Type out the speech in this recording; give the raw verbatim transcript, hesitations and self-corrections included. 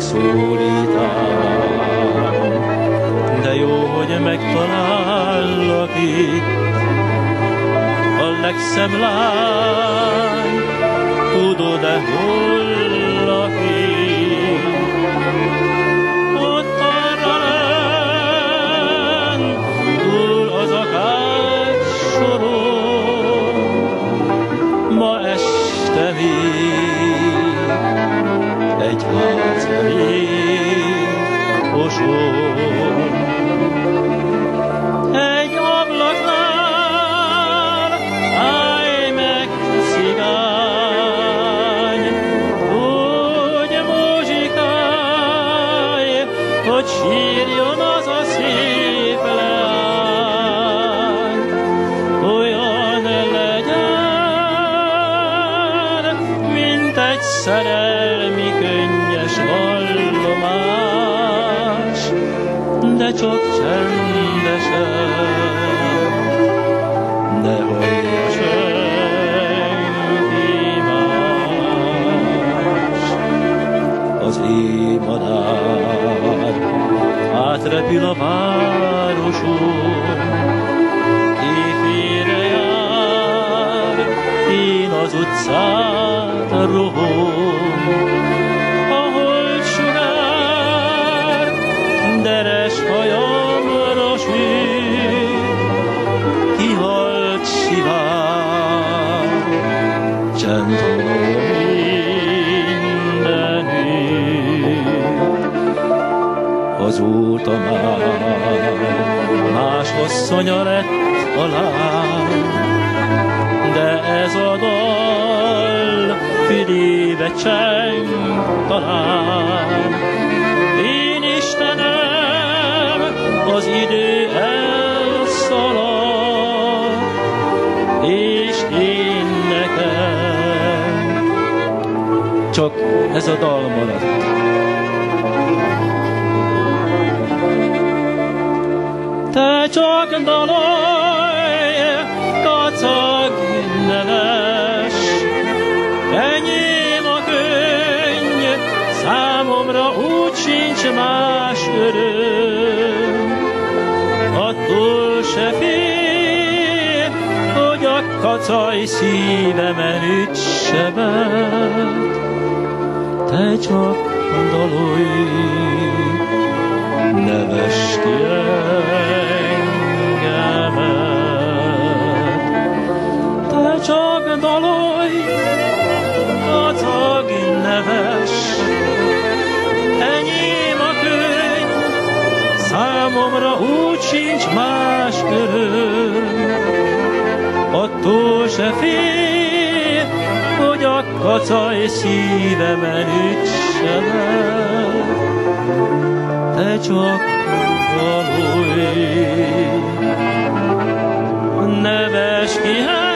megszólítál. De jó, hogy megtalállak itt, a legszebb lány, tudod-e, hol lakik? Ott arra lenn, túl az akácsoron, ma este még egy ház elég osor. Sírjon az a szép leány, olyan legyen, mint egy szerelmi könnyes vallomás, de csak csendesen, de hallja senki más. Az éj madár átrepül a városon, éjfélre jár, én az utcát rohom. A holtsugár deres hajamra süt, kihalt sivár, csend hallom mindenütt. Azóta már más asszonya lett a lány, de ez a dal fülébe cseng talán. Én Istenem, az idő elszalad, és én nekem csak ez a dal maradt. Te csak dalolj, kacag, ne less, enyém a könny, számomra úgy sincs más öröm. Attól se fél, hogy a kacaj szívemen üt sebet, te csak dalolj. Ne vess ki engemet, te csak dalolj, kacag, ne vess, enyém a könny, számomra úgy sincs más öröm. Attól se fél, hogy a kacaj szívemen ütsenek, te csak dalolj, ne vesd ki el.